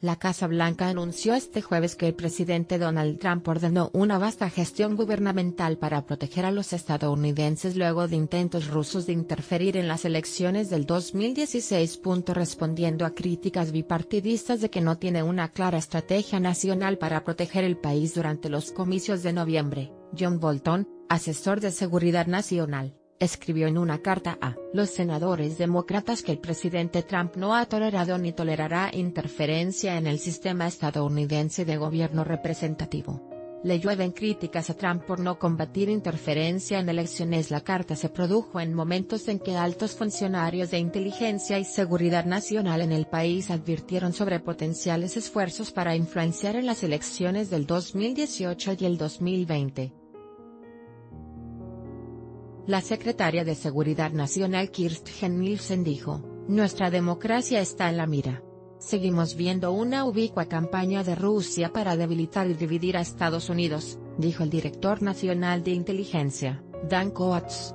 La Casa Blanca anunció este jueves que el presidente Donald Trump ordenó una vasta gestión gubernamental para proteger a los estadounidenses luego de intentos rusos de interferir en las elecciones del 2016. Respondiendo a críticas bipartidistas de que no tiene una clara estrategia nacional para proteger el país durante los comicios de noviembre, John Bolton, asesor de Seguridad Nacional, escribió en una carta a los senadores demócratas que el presidente Trump no ha tolerado ni tolerará interferencia en el sistema estadounidense de gobierno representativo. Le llueven críticas a Trump por no combatir interferencia en elecciones. La carta se produjo en momentos en que altos funcionarios de inteligencia y seguridad nacional en el país advirtieron sobre potenciales esfuerzos para influenciar en las elecciones del 2018 y el 2020. La secretaria de Seguridad Nacional Kirstjen Nielsen dijo, "Nuestra democracia está en la mira. Seguimos viendo una ubicua campaña de Rusia para debilitar y dividir a Estados Unidos", dijo el director nacional de inteligencia, Dan Coats.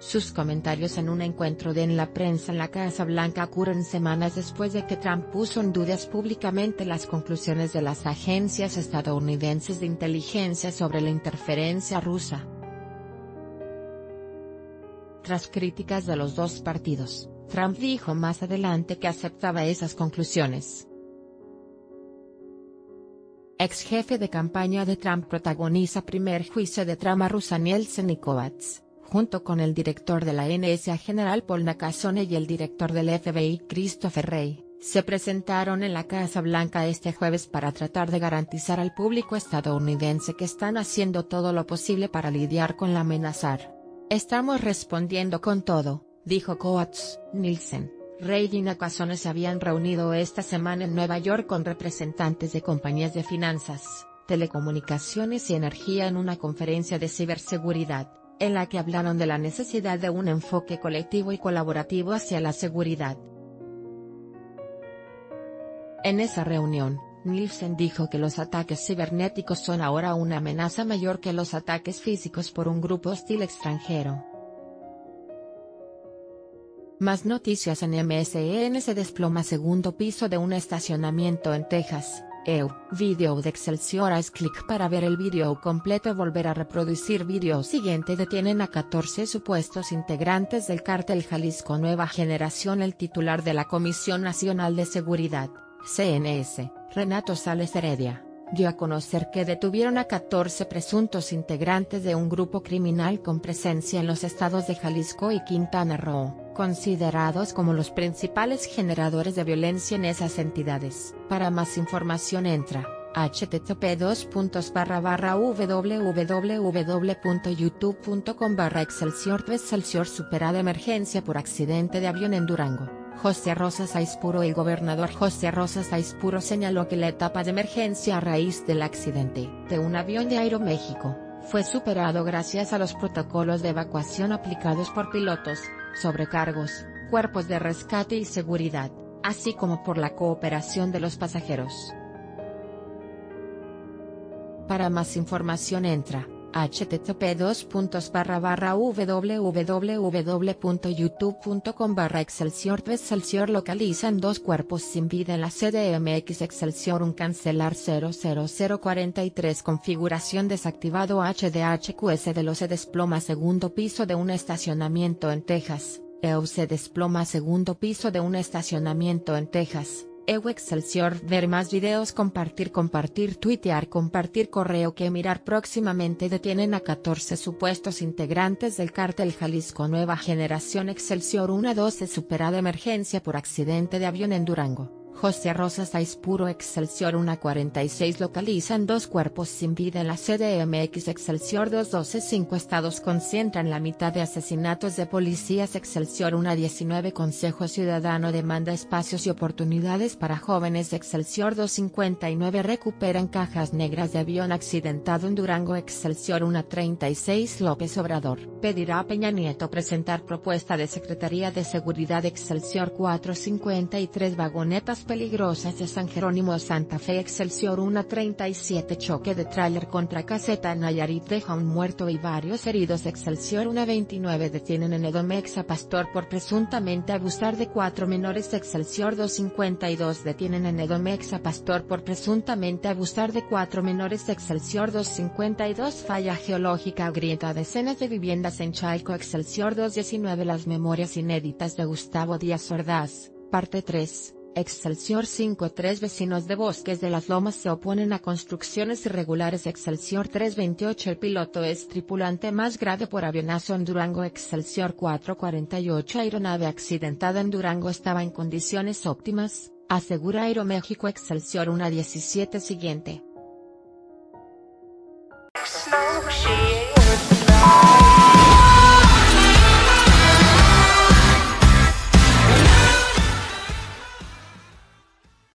Sus comentarios en un encuentro en la prensa en la Casa Blanca ocurren semanas después de que Trump puso en dudas públicamente las conclusiones de las agencias estadounidenses de inteligencia sobre la interferencia rusa. Tras críticas de los dos partidos, Trump dijo más adelante que aceptaba esas conclusiones. Ex jefe de campaña de Trump protagoniza primer juicio de trama rusa. Nielsen y Coats, junto con el director de la NSA general Paul Nakazone y el director del FBI Christopher Ray, se presentaron en la Casa Blanca este jueves para tratar de garantizar al público estadounidense que están haciendo todo lo posible para lidiar con la amenaza. "Estamos respondiendo con todo", dijo Coats. Nielsen, Ray y Nakazone se habían reunido esta semana en Nueva York con representantes de compañías de finanzas, telecomunicaciones y energía en una conferencia de ciberseguridad, en la que hablaron de la necesidad de un enfoque colectivo y colaborativo hacia la seguridad. En esa reunión, Nielsen dijo que los ataques cibernéticos son ahora una amenaza mayor que los ataques físicos por un grupo hostil extranjero. Más noticias en MSN. Se desploma segundo piso de un estacionamiento en Texas. Video de Excelsior. Haz clic para ver el video completo. Volver a reproducir video siguiente. Detienen a 14 supuestos integrantes del cártel Jalisco Nueva Generación. El titular de la Comisión Nacional de Seguridad, CNS, Renato Sales Heredia, dio a conocer que detuvieron a 14 presuntos integrantes de un grupo criminal con presencia en los estados de Jalisco y Quintana Roo, considerados como los principales generadores de violencia en esas entidades. Para más información entra http://www.youtube.com/Excelsior. Superada emergencia por accidente de avión en Durango. José Rosas Aispuro. El gobernador José Rosas Aispuro señaló que la etapa de emergencia a raíz del accidente de un avión de Aeroméxico fue superado gracias a los protocolos de evacuación aplicados por pilotos, sobrecargos, cuerpos de rescate y seguridad, así como por la cooperación de los pasajeros. Para más información entra http://www.youtube.com/Excelsior. Localizan dos cuerpos sin vida en la CDMX. Excelsior. Un cancelar 00043. Configuración desactivado. HDHQS de los se desploma segundo piso de un estacionamiento en Texas. Se desploma segundo piso de un estacionamiento en Texas. Excelsior. Ver más videos. Compartir, tuitear, compartir. Correo que mirar. Próximamente detienen a 14 supuestos integrantes del cártel Jalisco Nueva Generación. Excelsior. 1-12. Superada emergencia por accidente de avión en Durango. José Rosas Aispuro. Excelsior. 1-46. Localizan dos cuerpos sin vida en la CDMX. Excelsior. 2-12. 5 estados concentran la mitad de asesinatos de policías. Excelsior. 1-19. Consejo Ciudadano demanda espacios y oportunidades para jóvenes. Excelsior. 2-59. Recuperan cajas negras de avión accidentado en Durango. Excelsior. 1-36. López Obrador pedirá a Peña Nieto presentar propuesta de Secretaría de Seguridad. Excelsior. 4-53. Vagonetas peligrosas de San Jerónimo a Santa Fe. Excelsior 1:37. Choque de tráiler contra caseta en Nayarit deja un muerto y varios heridos. Excelsior 1:29. Detienen en Edomex a pastor por presuntamente abusar de 4 menores. Excelsior 2:52. Detienen en Edomex a pastor por presuntamente abusar de 4 menores. Excelsior 2:52. Falla geológica agrieta decenas de viviendas en Chalco. Excelsior 2:19. Las memorias inéditas de Gustavo Díaz Ordaz, parte 3. Excelsior 5:3. Vecinos de Bosques de las Lomas se oponen a construcciones irregulares. Excelsior 3:28. El piloto es tripulante más grave por avionazo en Durango. Excelsior 4:48. Aeronave accidentada en Durango estaba en condiciones óptimas, asegura Aeroméxico. Excelsior 1:17. Siguiente.